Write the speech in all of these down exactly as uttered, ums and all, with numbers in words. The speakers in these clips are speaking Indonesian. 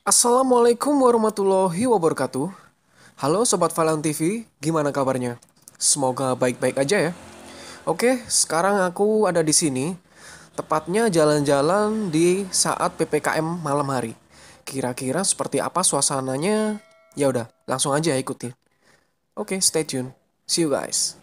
Assalamualaikum warahmatullahi wabarakatuh. Halo Sobat Valeon T V, gimana kabarnya? Semoga baik-baik aja ya. Oke, sekarang aku ada di sini, tepatnya jalan-jalan di saat P P K M malam hari. Kira-kira seperti apa suasananya? Ya udah, langsung aja ikutin. Oke, stay tune. See you guys.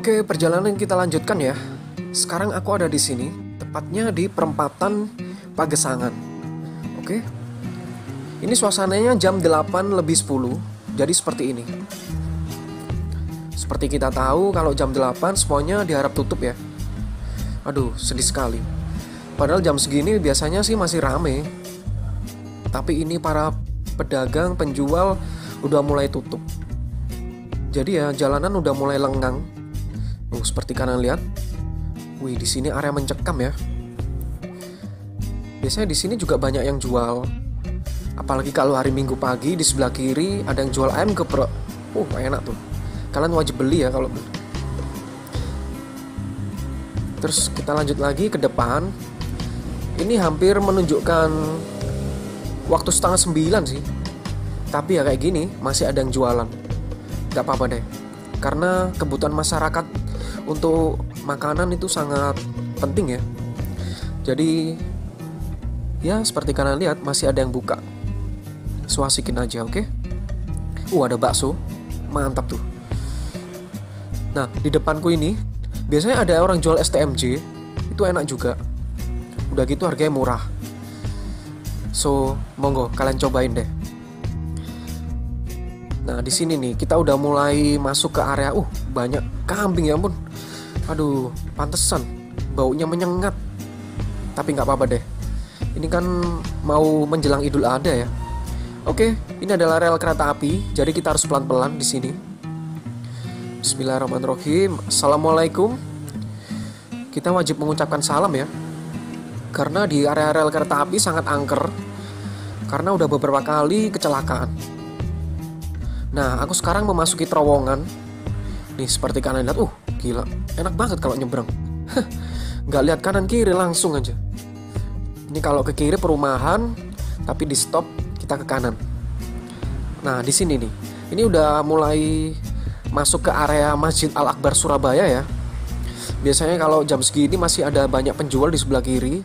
Oke, perjalanan kita lanjutkan ya. Sekarang aku ada di sini, tepatnya di perempatan Pagesangan. Oke. Ini suasananya jam delapan lebih sepuluh, jadi seperti ini. Seperti kita tahu kalau jam delapan semuanya diharap tutup ya. Aduh, sedih sekali. Padahal jam segini biasanya sih masih rame. Tapi ini para pedagang, penjual udah mulai tutup. Jadi ya, jalanan udah mulai lengang. Oh, seperti kalian lihat, wih, di sini area mencekam ya. Biasanya di sini juga banyak yang jual. Apalagi kalau hari Minggu pagi di sebelah kiri ada yang jual ayam geprek. Oh, enak tuh. Kalian wajib beli ya kalau. Terus kita lanjut lagi ke depan. Ini hampir menunjukkan waktu setengah sembilan sih. Tapi ya kayak gini masih ada yang jualan. Gak apa-apa deh. Karena kebutuhan masyarakat untuk makanan itu sangat penting ya. Jadi ya seperti kalian lihat masih ada yang buka. Suasikin aja, oke? Okay? Uh, ada bakso. Mantap tuh. Nah, di depanku ini biasanya ada orang jual S T M J. Itu enak juga. Udah gitu harganya murah. So, monggo kalian cobain deh. Nah, di sini nih kita udah mulai masuk ke area uh banyak kambing ya ampun. Aduh, pantesan baunya menyengat. Tapi nggak apa-apa deh. Ini kan mau menjelang Idul Adha ya. Oke, ini adalah rel kereta api, jadi kita harus pelan-pelan di sini. Bismillahirrahmanirrahim. Assalamualaikum. Kita wajib mengucapkan salam ya. Karena di area rel kereta api sangat angker. Karena udah beberapa kali kecelakaan. Nah, aku sekarang memasuki terowongan. Nih, seperti kalian lihat, uh, gila, enak banget kalau nyebrang. Nggak lihat kanan kiri, langsung aja. Ini kalau ke kiri perumahan, tapi di stop kita ke kanan. Nah, di sini nih, ini udah mulai masuk ke area Masjid Al Akbar Surabaya ya. Biasanya kalau jam segini masih ada banyak penjual di sebelah kiri.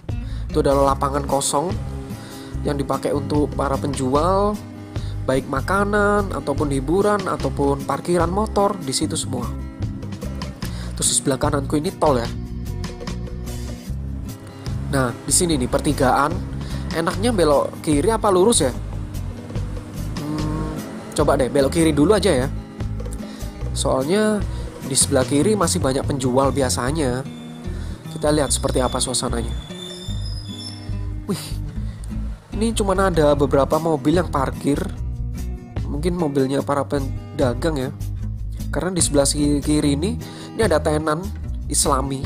Itu adalah lapangan kosong yang dipakai untuk para penjual. Baik makanan, ataupun hiburan, ataupun parkiran motor, di situ semua. Terus di sebelah kananku ini tol ya. Nah, di sini nih pertigaan. Enaknya belok kiri apa lurus ya? Hmm, coba deh belok kiri dulu aja ya. Soalnya di sebelah kiri masih banyak penjual biasanya. Kita lihat seperti apa suasananya. Wih, ini cuma ada beberapa mobil yang parkir. Mungkin mobilnya para pedagang ya. Karena di sebelah kiri ini ini ada tenan Islami.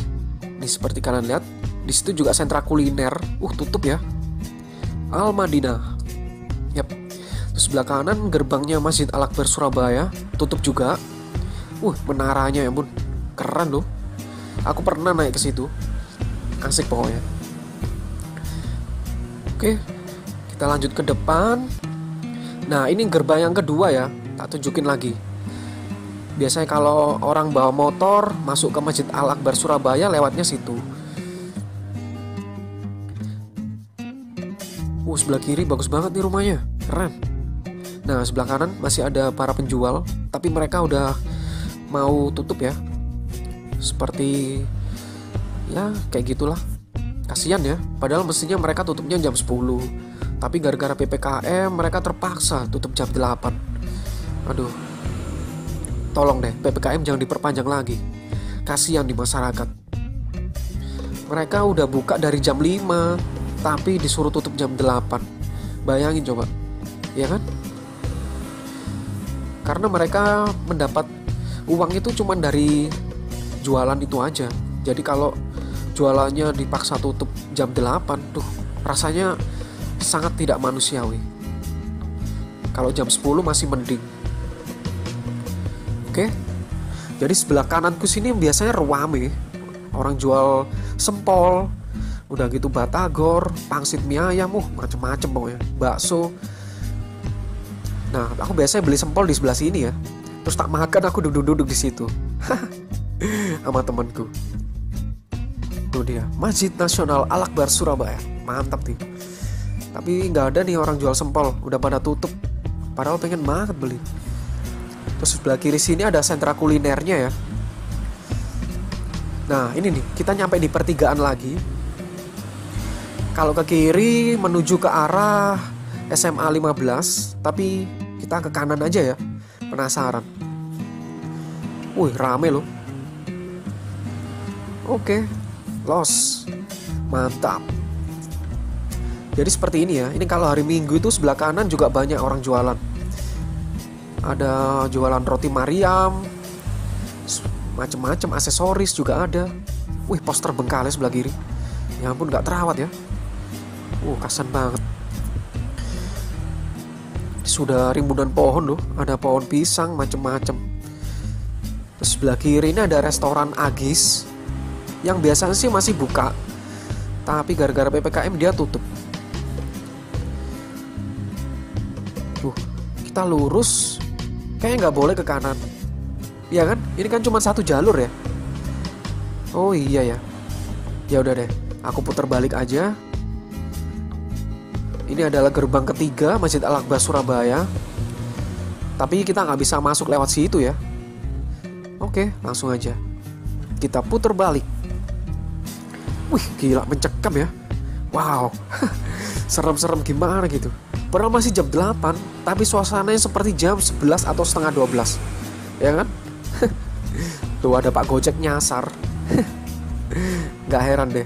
Nih seperti kalian lihat, di situ juga sentra kuliner. Uh, tutup ya. Al Madinah. Yap. Terus sebelah kanan gerbangnya Masjid Al Akbar Surabaya, tutup juga. Uh, menaranya ya, Bun. Keren loh. Aku pernah naik ke situ. Asik pokoknya. Oke, kita lanjut ke depan. Nah, ini gerbang yang kedua ya, tak tunjukin lagi. Biasanya kalau orang bawa motor masuk ke Masjid Al Akbar Surabaya lewatnya situ. Uh, sebelah kiri bagus banget nih rumahnya, keren. Nah, sebelah kanan masih ada para penjual, tapi mereka udah mau tutup ya. Seperti ya kayak gitulah. Kasihan ya, padahal mestinya mereka tutupnya jam sepuluh. Tapi gara-gara P P K M mereka terpaksa tutup jam delapan. Aduh, tolong deh P P K M jangan diperpanjang lagi. Kasihan di masyarakat. mereka udah buka dari jam lima tapi disuruh tutup jam delapan. Bayangin coba, ya kan? Karena mereka mendapat uang itu cuma dari jualan itu aja. Jadi kalau jualannya dipaksa tutup jam delapan, tuh rasanya sangat tidak manusiawi. Kalau jam sepuluh masih mending. Oke. Jadi sebelah kananku sini biasanya rame. Orang jual sempol, udah gitu batagor, pangsit mie ayam, uh, macem-macem pokoknya, bakso. Nah, aku biasanya beli sempol di sebelah sini ya. Terus tak makan, aku duduk-duduk di situ. Sama temanku. Tuh dia, Masjid Nasional Al Akbar Surabaya. Mantap nih. Tapi nggak ada nih orang jual sempol, udah pada tutup. Padahal pengen banget beli. Terus sebelah kiri sini ada sentra kulinernya ya. Nah ini nih, kita nyampe di pertigaan lagi. Kalau ke kiri menuju ke arah S M A lima belas, tapi kita ke kanan aja ya, penasaran. Wih, rame loh. Oke, los. Mantap. Jadi seperti ini ya. Ini kalau hari Minggu itu sebelah kanan juga banyak orang jualan. Ada jualan roti Mariam, macam-macam aksesoris juga ada. Wih, poster Bengkalis sebelah kiri. Ya ampun, nggak terawat ya. Uh, kasian banget. Sudah rimbunan pohon loh, ada pohon pisang macam-macam. Terus sebelah kiri ini ada restoran Agis, yang biasanya sih masih buka, tapi gara-gara P P K M dia tutup. Tuh, kita lurus. Kayaknya nggak boleh ke kanan, iya kan? Ini kan cuma satu jalur ya. Oh iya ya. Ya udah deh, aku putar balik aja. Ini adalah gerbang ketiga Masjid Al Akbar Surabaya. Tapi kita nggak bisa masuk lewat situ ya. Oke, langsung aja. Kita putar balik. Wih, gila mencekam ya. Wow. Serem-serem gimana gitu. Padahal masih jam delapan, tapi suasananya seperti jam sebelas atau setengah dua belas. Ya kan? Tuh ada Pak Gojek nyasar. Gak heran deh.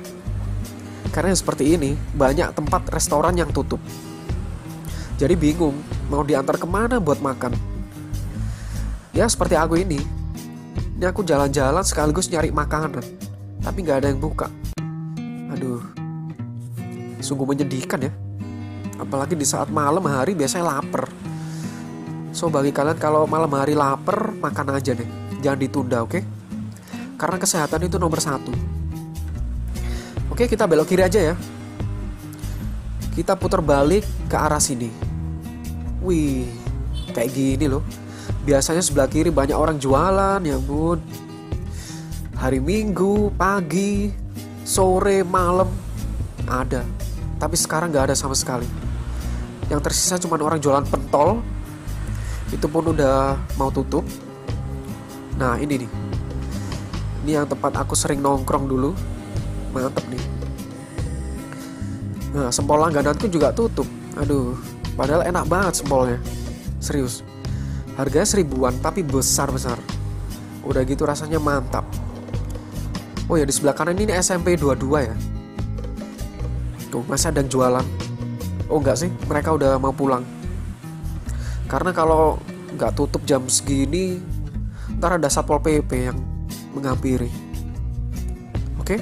Karena seperti ini, banyak tempat restoran yang tutup. Jadi bingung, mau diantar kemana buat makan. Ya seperti aku ini. Ini aku jalan-jalan sekaligus nyari makanan, tapi gak ada yang buka. Aduh, sungguh menyedihkan ya. Apalagi di saat malam hari biasanya lapar. So bagi kalian kalau malam hari lapar, makan aja deh, jangan ditunda, oke? Karena kesehatan itu nomor satu. Oke, kita belok kiri aja ya. Kita putar balik ke arah sini. Wih, kayak gini loh. Biasanya sebelah kiri banyak orang jualan, ya ampun. Hari Minggu, pagi, sore, malam ada. Tapi sekarang nggak ada sama sekali. Yang tersisa cuma orang jualan pentol. Itu pun udah mau tutup. Nah ini nih, ini yang tempat aku sering nongkrong dulu. Mantep nih. Nah, sempol langgananku juga tutup. Aduh, padahal enak banget sempolnya. Serius. Harganya seribuan tapi besar-besar. Udah gitu rasanya mantap. Oh ya, di sebelah kanan ini S M P dua puluh dua ya. Tuh, masih ada yang jualan. Oh enggak sih, mereka udah mau pulang. Karena kalau nggak tutup jam segini, ntar ada Satpol P P yang menghampiri. Oke?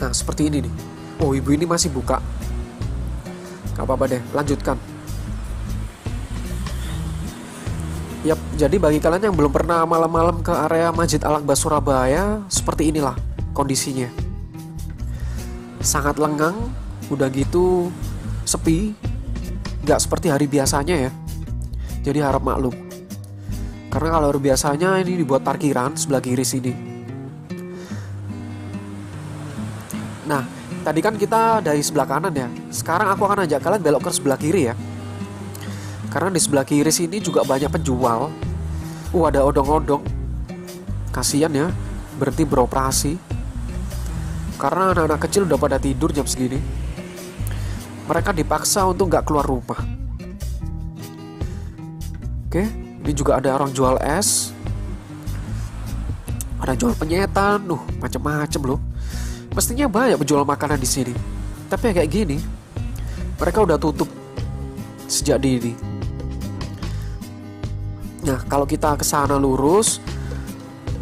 Nah, seperti ini nih. Oh, ibu ini masih buka. Gak apa-apa deh, lanjutkan. Yap, jadi bagi kalian yang belum pernah malam-malam ke area Masjid Al Akbar Surabaya, seperti inilah kondisinya. Sangat lengang, udah gitu sepi, nggak seperti hari biasanya ya. Jadi harap maklum. Karena kalau hari biasanya ini dibuat parkiran sebelah kiri sini. Nah, tadi kan kita dari sebelah kanan ya. Sekarang aku akan ajak kalian belok ke sebelah kiri ya. Karena di sebelah kiri sini juga banyak penjual. Uh, ada odong-odong. Kasian ya, berhenti beroperasi. Karena anak-anak kecil udah pada tidur jam segini. Mereka dipaksa untuk nggak keluar rumah. Oke, ini juga ada orang jual es. ada jual penyetan, nuh macam-macam loh. Mestinya banyak penjual makanan di sini, tapi kayak gini, mereka udah tutup sejak dini. Nah, kalau kita ke sana lurus,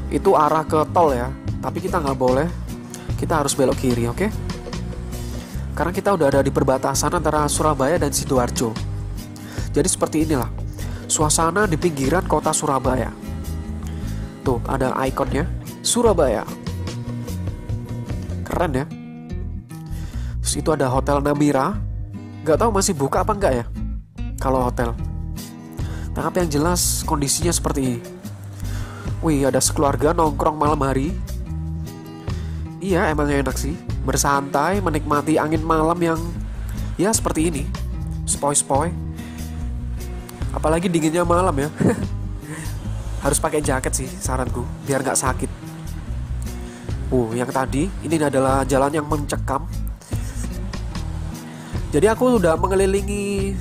itu arah ke tol ya, tapi kita nggak boleh, kita harus belok kiri, oke? Okay? Karena kita udah ada di perbatasan antara Surabaya dan Sidoarjo. Jadi seperti inilah suasana di pinggiran kota Surabaya. Tuh, ada ikonnya, Surabaya. Keren ya. Terus itu ada Hotel Namira. Nggak tahu masih buka apa enggak ya kalau hotel. Tapi yang jelas kondisinya seperti ini. Wih, ada sekeluarga nongkrong malam hari. Iya, emangnya enak sih. Bersantai, menikmati angin malam yang ya seperti ini. Sepoi-sepoi. Apalagi dinginnya malam ya. Harus pakai jaket sih saranku, biar gak sakit. Uh, yang tadi, ini adalah jalan yang mencekam. Jadi aku udah mengelilingi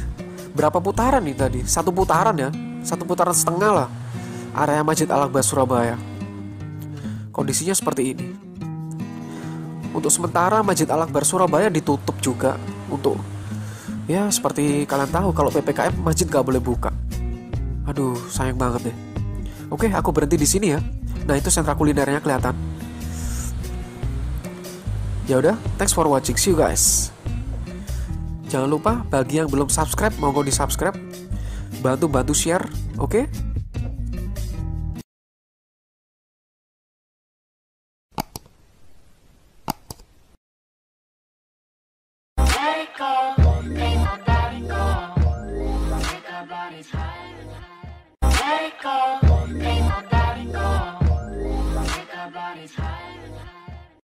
berapa putaran nih tadi? Satu putaran ya, satu putaran setengah lah. Area Masjid Al Akbar Surabaya. Kondisinya seperti ini. Untuk sementara Masjid Al Akbar Surabaya ditutup juga. Untuk ya seperti kalian tahu, kalau P P K M masjid gak boleh buka. Aduh, sayang banget deh. Oke, aku berhenti di sini ya. Nah, itu sentra kulinernya kelihatan. Ya udah, thanks for watching, see you guys. Jangan lupa, bagi yang belum subscribe, monggo di subscribe, bantu-bantu share, oke? Okay?